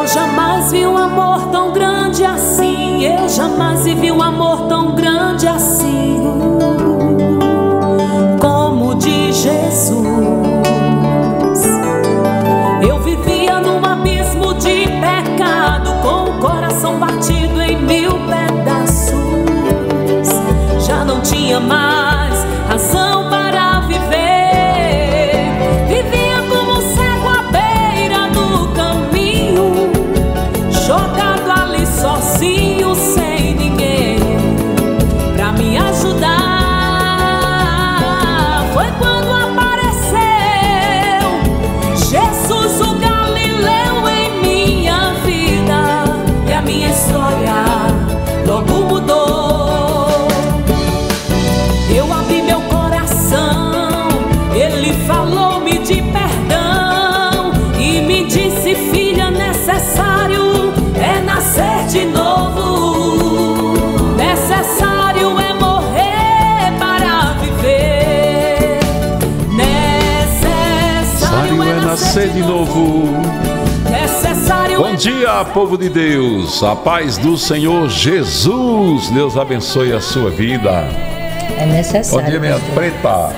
Eu jamais vi um amor tão grande assim. Eu jamais vi um amor tão grande assim como o de Jesus. Eu vivia num abismo de pecado, com o coração partido em mil pedaços. Já não tinha mais razão para viver. De novo. Bom dia, povo de Deus, a paz do Senhor Jesus, Deus abençoe a sua vida. É necessário. Bom dia, minha preta.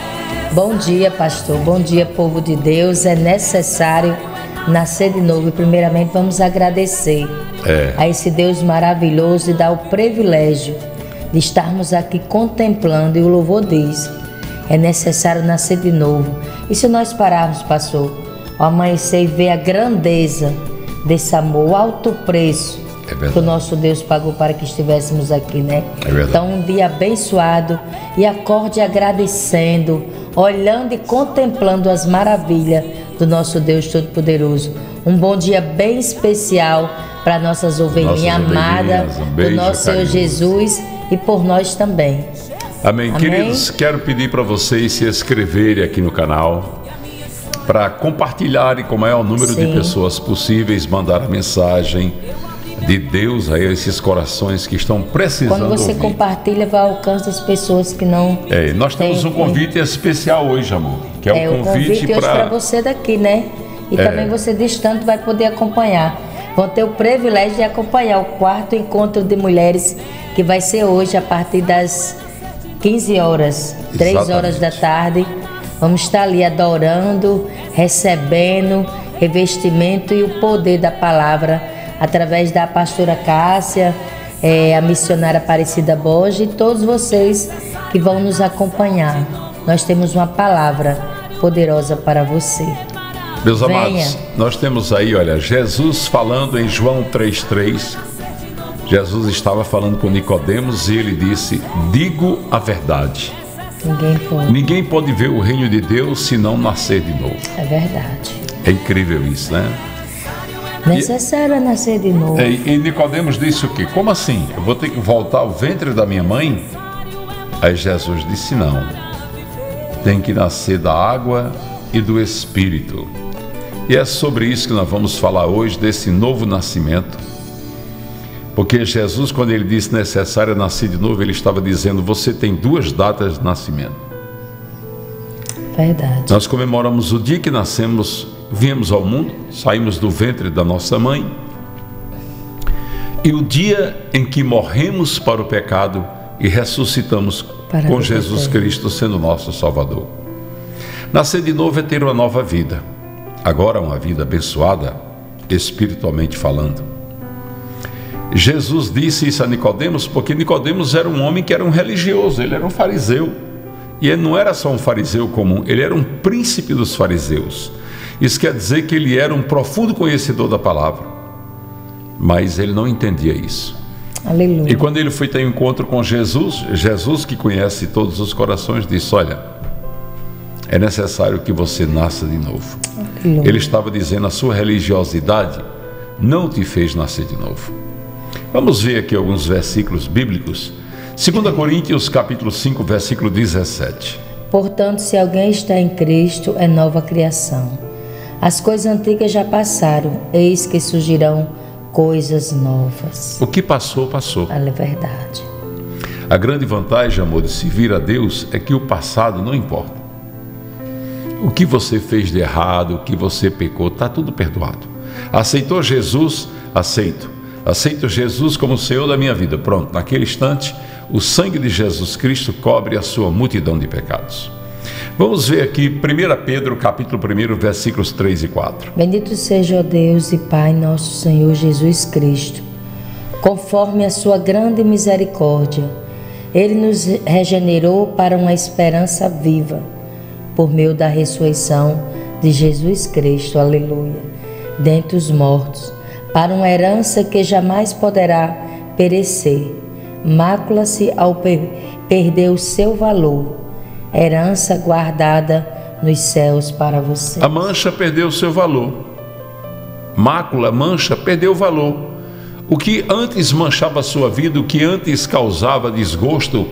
Bom dia, pastor, bom dia, povo de Deus, é necessário nascer de novo, e primeiramente vamos agradecer a esse Deus maravilhoso e dar o privilégio de estarmos aqui contemplando, e o louvor diz, é necessário nascer de novo. E se nós pararmos, pastor, ao amanhecer e ver a grandeza desse amor, o alto preço que o nosso Deus pagou para que estivéssemos aqui, né? Então, um dia abençoado, e acorde agradecendo, olhando e contemplando as maravilhas do nosso Deus Todo-Poderoso. Um bom dia bem especial para nossas ovelhinhas amadas, do nosso Senhor Jesus e por nós também. Amém. Amém. Queridos, quero pedir para vocês se inscreverem aqui no canal, para compartilharem com o maior número de pessoas possíveis, mandar a mensagem de Deus a esses corações que estão precisando. Quando você compartilha, vai ao alcance das pessoas que não... nós temos um convite especial hoje, amor, que é um convite para você daqui, né? E também você distante vai poder acompanhar. Vão ter o privilégio de acompanhar o 4º encontro de mulheres, que vai ser hoje a partir das 15 horas, 3 horas da tarde. Vamos estar ali adorando, recebendo revestimento e o poder da palavra através da pastora Cássia, a missionária Aparecida Borges, e todos vocês que vão nos acompanhar. Nós temos uma palavra poderosa para você. Meus amados, nós temos aí, olha, Jesus falando em João 3,3. Jesus estava falando com Nicodemos e ele disse, digo a verdade. Ninguém pode ver o reino de Deus se não nascer de novo. É verdade. É incrível isso, né? Necessário é nascer de novo. E Nicodemos disse o quê? Como assim? Eu vou ter que voltar ao ventre da minha mãe? Aí Jesus disse não. Tem que nascer da água e do Espírito. E é sobre isso que nós vamos falar hoje, desse novo nascimento. Porque Jesus, quando ele disse necessário nascer de novo, ele estava dizendo, você tem duas datas de nascimento. Verdade. Nós comemoramos o dia que nascemos, viemos ao mundo, saímos do ventre da nossa mãe. E o dia em que morremos para o pecado e ressuscitamos com Jesus Cristo sendo nosso Salvador. Nascer de novo é ter uma nova vida. Agora uma vida abençoada, espiritualmente falando. Jesus disse isso a Nicodemos porque Nicodemos era um homem que era um religioso, ele era um fariseu. E ele não era só um fariseu comum, ele era um príncipe dos fariseus. Isso quer dizer que ele era um profundo conhecedor da palavra, mas ele não entendia isso. Aleluia. E quando ele foi ter um encontro com Jesus, Jesus, que conhece todos os corações, disse, olha, é necessário que você nasça de novo. Aleluia. Ele estava dizendo, a sua religiosidade não te fez nascer de novo. Vamos ver aqui alguns versículos bíblicos. 2 Coríntios, capítulo 5, versículo 17. Portanto, se alguém está em Cristo, é nova criação. As coisas antigas já passaram, eis que surgirão coisas novas. O que passou, passou. É verdade. A grande vantagem, amor, de servir a Deus é que o passado não importa. O que você fez de errado, o que você pecou, está tudo perdoado. Aceitou Jesus? Aceito. Aceito Jesus como Senhor da minha vida. Pronto, naquele instante, o sangue de Jesus Cristo cobre a sua multidão de pecados. Vamos ver aqui 1 Pedro, capítulo 1, versículos 3 e 4. Bendito seja, ó Deus e Pai, nosso Senhor Jesus Cristo. Conforme a sua grande misericórdia, Ele nos regenerou para uma esperança viva, por meio da ressurreição de Jesus Cristo, aleluia, dentre os mortos, para uma herança que jamais poderá perecer, mácula-se ao perder o seu valor, herança guardada nos céus para você. A mancha perdeu o seu valor, mácula, mancha, perdeu o valor. O que antes manchava a sua vida, o que antes causava desgosto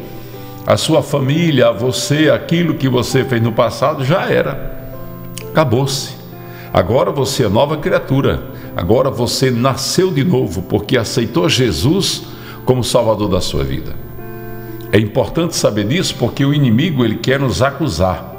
a sua família, a você, aquilo que você fez no passado, já era, acabou-se. Agora você é nova criatura, agora você nasceu de novo, porque aceitou Jesus como Salvador da sua vida. É importante saber disso, porque o inimigo, ele quer nos acusar.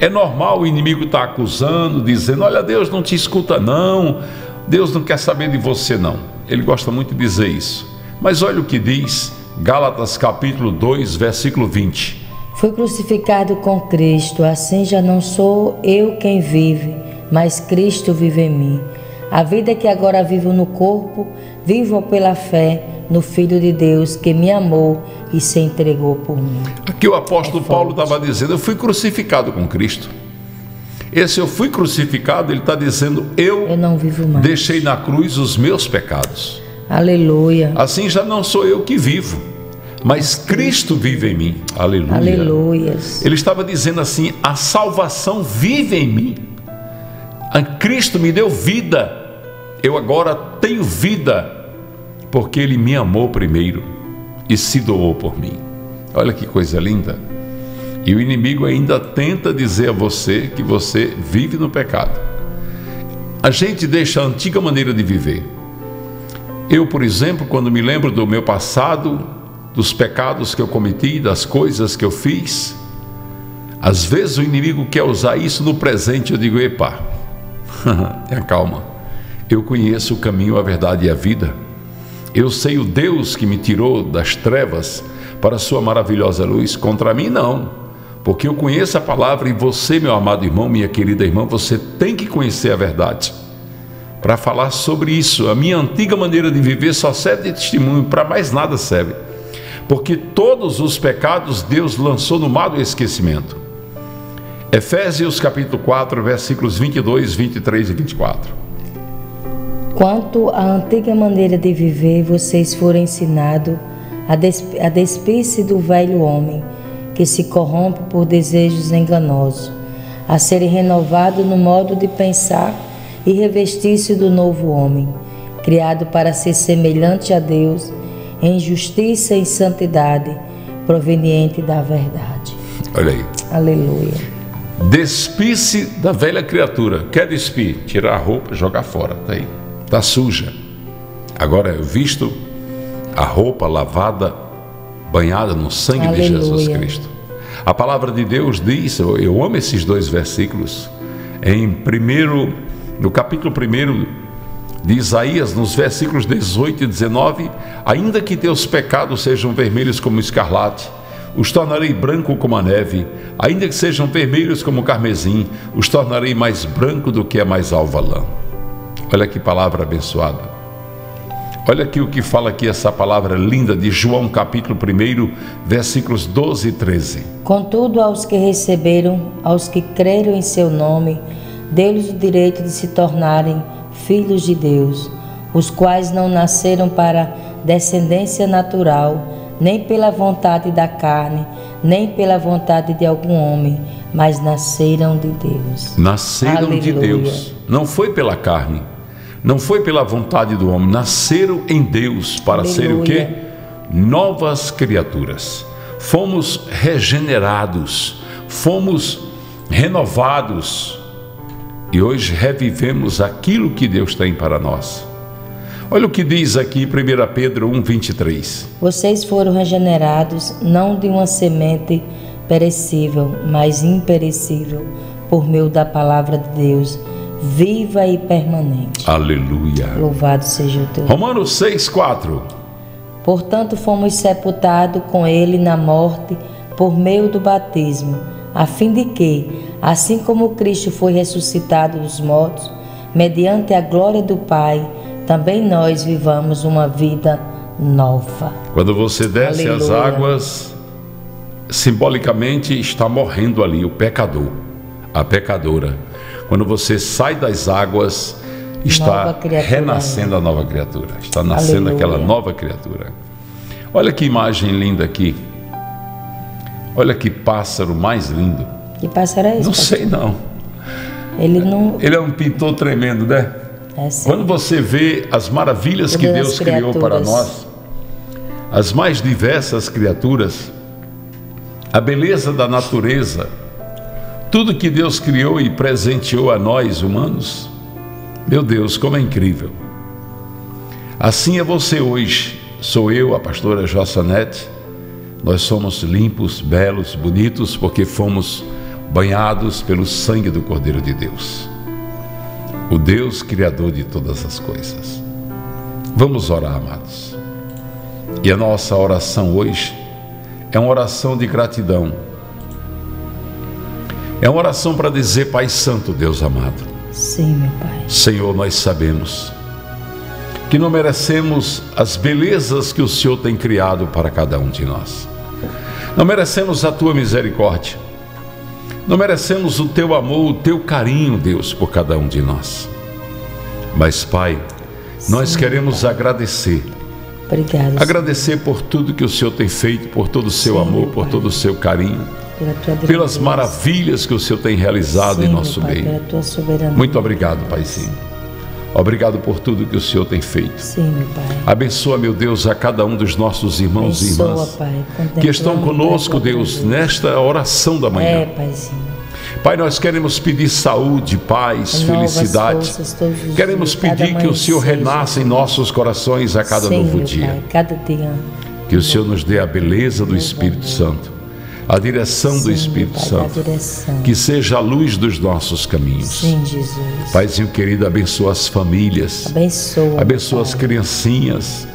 É normal o inimigo estar acusando, dizendo: olha, Deus não te escuta não, Deus não quer saber de você não. Ele gosta muito de dizer isso. Mas olha o que diz Gálatas capítulo 2, versículo 20. Fui crucificado com Cristo, assim já não sou eu quem vive, mas Cristo vive em mim. A vida que agora vivo no corpo, vivo pela fé no Filho de Deus que me amou e se entregou por mim. Aqui o apóstolo Paulo estava dizendo: eu fui crucificado com Cristo. Esse eu fui crucificado, ele está dizendo: eu não vivo mais. Deixei na cruz os meus pecados. Aleluia. Assim já não sou eu que vivo, mas Cristo vive em mim. Aleluia. Aleluias. Ele estava dizendo assim: a salvação vive em mim. A Cristo me deu vida. Eu agora tenho vida, porque Ele me amou primeiro e se doou por mim. Olha que coisa linda. E o inimigo ainda tenta dizer a você que você vive no pecado. A gente deixa a antiga maneira de viver. Eu, por exemplo, quando me lembro do meu passado, dos pecados que eu cometi, das coisas que eu fiz, às vezes o inimigo quer usar isso no presente. Eu digo: epa, calma, eu conheço o caminho, a verdade e a vida. Eu sei o Deus que me tirou das trevas para a sua maravilhosa luz. Contra mim não, porque eu conheço a palavra. E você, meu amado irmão, minha querida irmã, você tem que conhecer a verdade para falar sobre isso. A minha antiga maneira de viver só serve de testemunho, para mais nada serve, porque todos os pecados Deus lançou no mar do esquecimento. Efésios capítulo 4, versículos 22, 23 e 24. Quanto à antiga maneira de viver, vocês foram ensinados a despir-se do velho homem, que se corrompe por desejos enganosos, a serem renovados no modo de pensar e revestir-se do novo homem, criado para ser semelhante a Deus, em justiça e santidade, proveniente da verdade. Olha aí. Aleluia. Despir-se da velha criatura. Quer despir? Tirar a roupa, jogar fora. Está aí. Está suja. Agora eu visto a roupa lavada, banhada no sangue, aleluia, de Jesus Cristo. A palavra de Deus diz, eu amo esses dois versículos, no capítulo 1 de Isaías, nos versículos 18 e 19, ainda que teus pecados sejam vermelhos como escarlate, os tornarei branco como a neve, ainda que sejam vermelhos como o carmesim, os tornarei mais branco do que a mais alva lã. Olha que palavra abençoada. Olha aqui o que fala aqui essa palavra linda de João capítulo 1, versículos 12 e 13. Contudo, aos que receberam, aos que creram em seu nome, deu-lhes o direito de se tornarem filhos de Deus, os quais não nasceram para descendência natural, nem pela vontade da carne, nem pela vontade de algum homem, mas nasceram de Deus. Nasceram, aleluia, de Deus. Não foi pela carne, não foi pela vontade do homem, nasceram em Deus para, aleluia, serem o quê? Novas criaturas. Fomos regenerados, fomos renovados e hoje revivemos aquilo que Deus tem para nós. Olha o que diz aqui 1 Pedro 1,23. Vocês foram regenerados não de uma semente perecível, mas imperecível, por meio da palavra de Deus, viva e permanente. Aleluia. Louvado seja o teu nome. Romanos 6,4. Portanto, fomos sepultados com ele na morte por meio do batismo, a fim de que, assim como Cristo foi ressuscitado dos mortos, mediante a glória do Pai, também nós vivamos uma vida nova. Quando você desce Aleluia. As águas, simbolicamente está morrendo ali o pecador, a pecadora. Quando você sai das águas, está renascendo a nova criatura, está nascendo Aleluia. Aquela nova criatura. Olha que imagem linda aqui. Olha que pássaro mais lindo. Que pássaro é esse? Não pastor? Sei não. Ele é um pintor tremendo, né? É, quando você vê as maravilhas que Deus criou para nós, as mais diversas criaturas, a beleza da natureza, tudo que Deus criou e presenteou a nós humanos, meu Deus, como é incrível. Assim é você hoje. Sou eu, a pastora Jossanete. Nós somos limpos, belos, bonitos, porque fomos banhados pelo sangue do Cordeiro de Deus, o Deus Criador de todas as coisas. Vamos orar, amados. E a nossa oração hoje é uma oração de gratidão. É uma oração para dizer: Pai Santo, Deus amado. Sim, meu Pai. Senhor, nós sabemos que não merecemos as belezas que o Senhor tem criado para cada um de nós. Não merecemos a Tua misericórdia. Não merecemos o Teu amor, o Teu carinho, Deus, por cada um de nós. Mas, Pai, nós Sim, queremos Pai. Agradecer. Obrigado, agradecer Senhor. Por tudo que o Senhor tem feito, por todo o Seu Sim, amor, por Pai. Todo o Seu carinho. Pelas maravilhas que o Senhor tem realizado Sim, em nosso Pai, meio. Pela Tua soberania. Muito obrigado, Paizinho. Obrigado por tudo que o Senhor tem feito. Sim, meu Pai. Abençoa, meu Deus, a cada um dos nossos irmãos Abençoa, e irmãs Pai, que estão conosco, Deus, nesta oração da manhã. É, Paizinho. Pai, nós queremos pedir saúde, paz, felicidade. Forças, queremos pedir que o Senhor renasça em nossos corações a cada Sim, novo dia. Pai, cada dia. Que o Senhor nos dê a beleza do Espírito Deus. Santo. A direção Sim, do Espírito Pai, Santo, que seja a luz dos nossos caminhos. Sim, Jesus. Paizinho querido, abençoa as famílias, abençoa Pai. As criancinhas,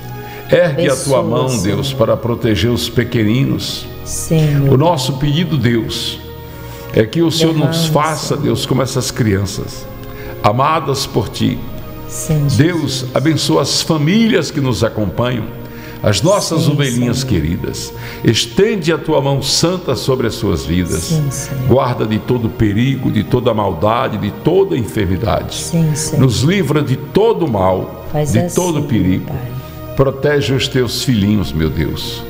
ergue abençoa, a Tua mão, Senhor. Deus, para proteger os pequeninos. Sim, o nosso pedido, Deus, é que o Senhor nos faça, Senhor. Deus, como essas crianças, amadas por Ti. Sim, Deus, abençoa as famílias que nos acompanham, as nossas Sim, ovelhinhas Senhor. Queridas, estende a Tua mão santa sobre as suas vidas. Sim, guarda de todo perigo, de toda maldade, de toda enfermidade. Sim, nos livra de todo mal, Faz de assim, todo perigo. Pai. Protege os Teus filhinhos, meu Deus.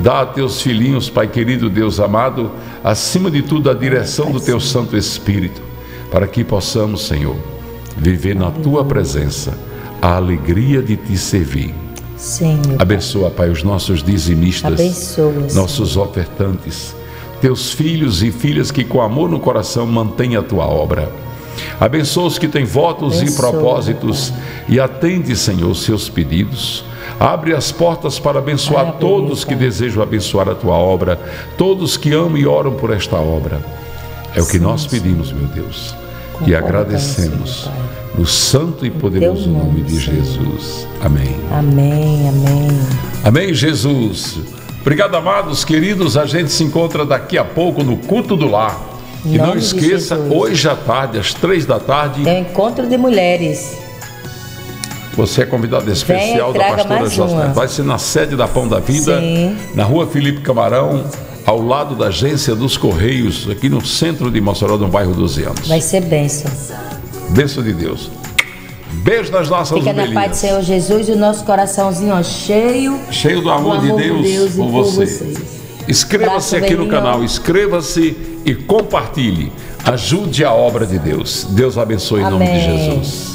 Dá a Teus filhinhos, Pai querido, Deus amado, acima de tudo a direção Pai, do Teu Senhor. Santo Espírito, para que possamos, Senhor, viver na Tua presença a alegria de Te servir. Sim, abençoa, Pai, os nossos dizimistas, abençoa, nossos Senhor. Ofertantes, Teus filhos e filhas que com amor no coração mantêm a Tua obra. Abençoa os que têm votos abençoa, e propósitos Pai. E atende, Senhor, os seus pedidos. Abre as portas para abençoar Abre, todos Pai. Que desejam abençoar a Tua obra, todos que amam e oram por esta obra. É o que Sim, nós pedimos, meu Deus, com e agradecemos. Pai. No santo e poderoso nome de Jesus. Amém. Amém, amém. Amém, Jesus. Obrigado, amados, queridos. A gente se encontra daqui a pouco no culto do lar. E não esqueça, hoje à tarde, às 3 da tarde... É o encontro de mulheres. Você é convidado especial da pastora Jossanete. Vai ser na sede da Pão da Vida, Sim. na rua Felipe Camarão, ao lado da agência dos Correios, aqui no centro de Mossoró, no bairro 12 anos. Vai ser bênção. Bênção de Deus. Beijo nas nossas ovelhinhas. Fica na paz do Senhor Jesus e o nosso coraçãozinho ó, cheio do amor de Deus por você. Inscreva-se aqui no canal, inscreva-se e compartilhe. Ajude a obra de Deus. Deus abençoe em nome de Jesus.